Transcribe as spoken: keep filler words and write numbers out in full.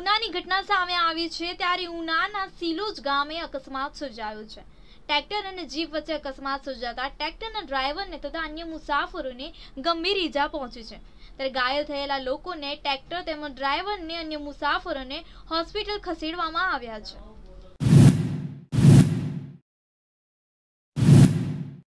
ઉનાની ઘટના સામે આવી છે ત્યારે ઉનાના સીલોજ ગામે અકસ્માત સર્જાયો છે। ટ્રેક્ટર અને જીપ વચ્ચે અકસ્માત સર્જાતા ટ્રેક્ટરના ડ્રાઈવરને તથા અન્ય મુસાફરોને ગંભીર ઈજા પહોંચી છે ત્યારે ઘાયલ થયેલા લોકોને ટ્રેક્ટર તેમજ ડ્રાઈવરને અન્ય મુસાફરોને હોસ્પિટલ ખસેડવામાં આવ્યા છે।